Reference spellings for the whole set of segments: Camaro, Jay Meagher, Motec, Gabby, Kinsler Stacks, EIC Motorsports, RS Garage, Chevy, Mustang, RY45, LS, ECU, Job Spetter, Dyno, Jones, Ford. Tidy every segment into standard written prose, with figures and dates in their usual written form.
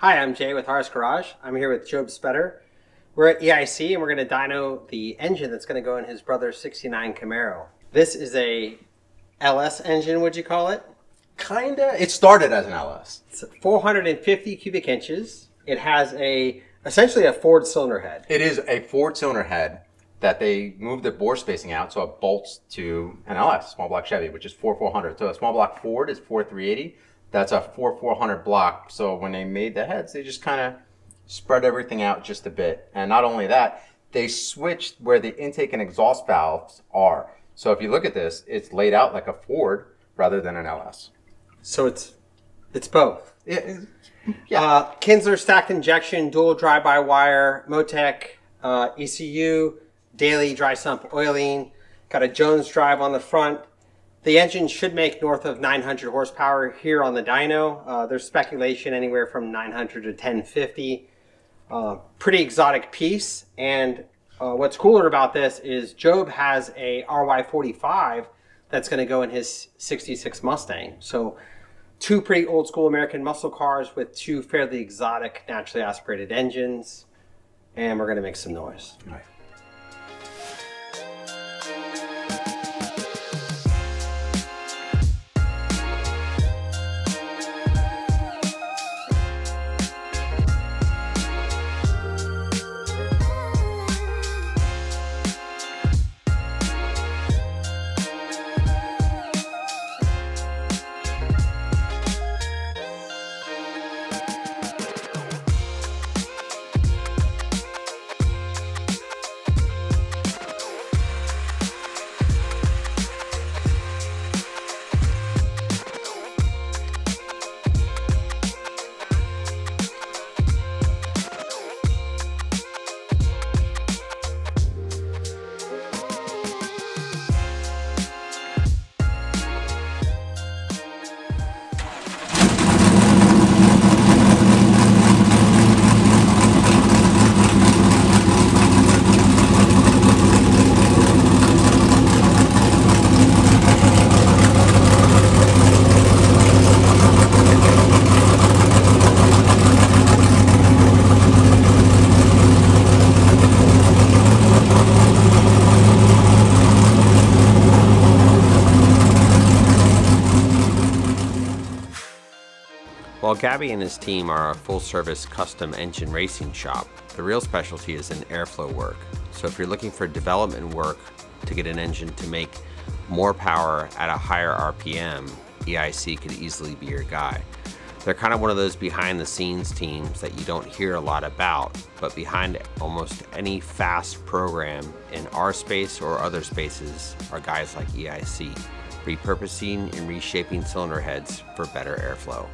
Hi, I'm Jay with RS Garage. I'm here with Job Spetter. We're at EIC and we're going to dyno the engine that's going to go in his brother's 69 Camaro. This is a LS engine, would you call it? Kinda. It started as an LS. It's 450 cubic inches. It has essentially a Ford cylinder head. It is a Ford cylinder head that they moved the bore spacing out so it bolts to an LS, small block Chevy, which is 4,400. So a small block Ford is 4,380. That's a 4,400 block. So when they made the heads, they just kind of spread everything out just a bit. And not only that, they switched where the intake and exhaust valves are. So if you look at this, it's laid out like a Ford rather than an LS. So it's both. Yeah. Kinsler stacked injection, dual drive-by-wire, Motec, ECU, daily dry sump oiling, got a Jones drive on the front. The engine should make north of 900 horsepower here on the dyno. There's speculation anywhere from 900 to 1050. Pretty exotic piece. And what's cooler about this is Job has a RY45 that's going to go in his 66 Mustang. So two pretty old school American muscle cars with two fairly exotic naturally aspirated engines. And we're going to make some noise. All right. While Gabby and his team are a full-service custom engine racing shop, the real specialty is in airflow work. So if you're looking for development work to get an engine to make more power at a higher RPM, EIC could easily be your guy. They're kind of one of those behind-the-scenes teams that you don't hear a lot about, but behind almost any fast program in our space or other spaces are guys like EIC, repurposing and reshaping cylinder heads for better airflow.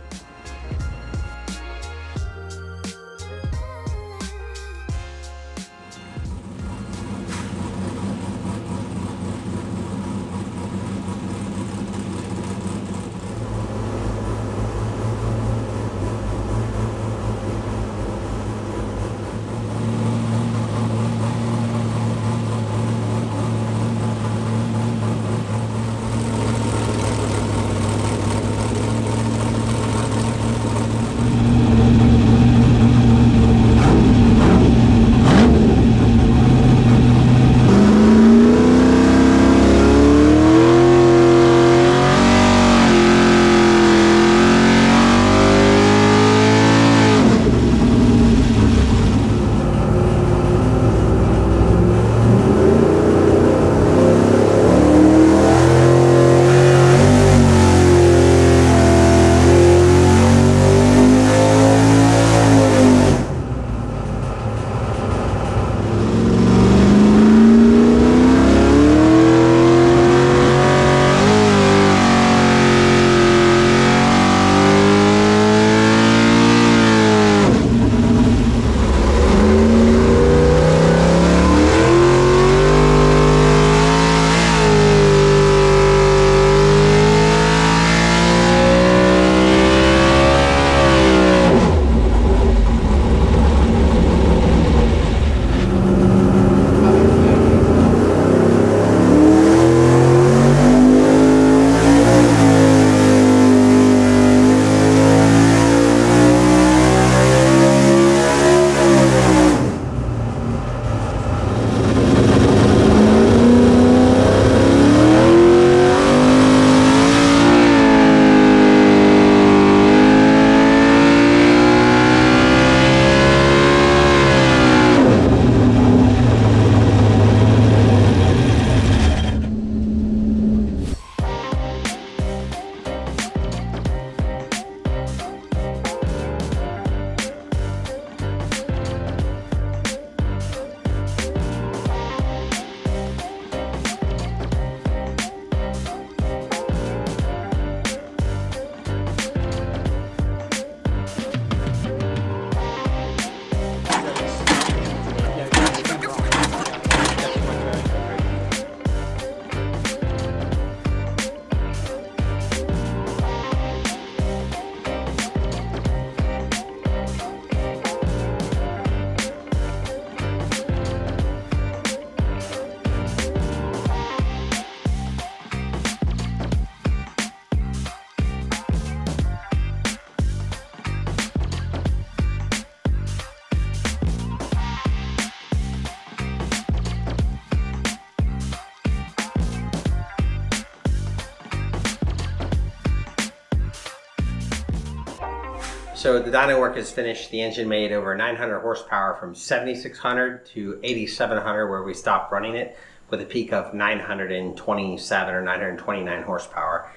So the dyno work is finished. The engine made over 900 horsepower from 7,600 to 8,700, where we stopped running it, with a peak of 927 or 929 horsepower.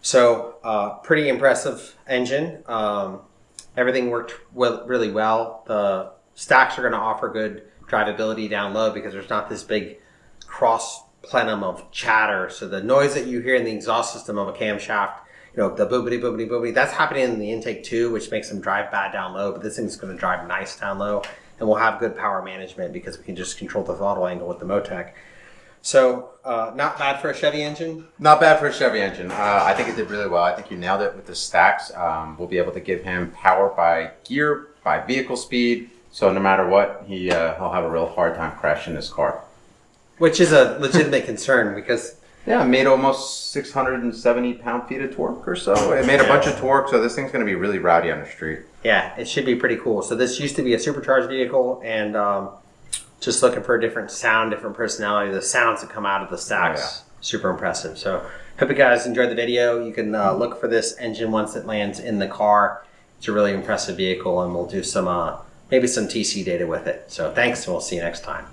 So pretty impressive engine. Everything worked really well. The stacks are going to offer good drivability down low because there's not this big cross plenum of chatter. So the noise that you hear in the exhaust system of a camshaft, you know, the boobity boobity boobity, that's happening in the intake too, which makes them drive bad down low, but this thing's going to drive nice down low, and we'll have good power management because we can just control the throttle angle with the Motec. So not bad for a Chevy engine? Not bad for a Chevy engine. I think it did really well. I think you nailed it with the stacks. We'll be able to give him power by gear, by vehicle speed. So no matter what, he'll have a real hard time crashing this car. Which is a legitimate concern because... Yeah, it made almost 670 pound-feet of torque or so. It made a bunch of torque, so this thing's going to be really rowdy on the street. Yeah, it should be pretty cool. So this used to be a supercharged vehicle, and just looking for a different sound, different personality. The sounds that come out of the stacks, super impressive. So hope you guys enjoyed the video. You can look for this engine once it lands in the car. It's a really impressive vehicle, and we'll do some maybe some TC data with it. So thanks, and we'll see you next time.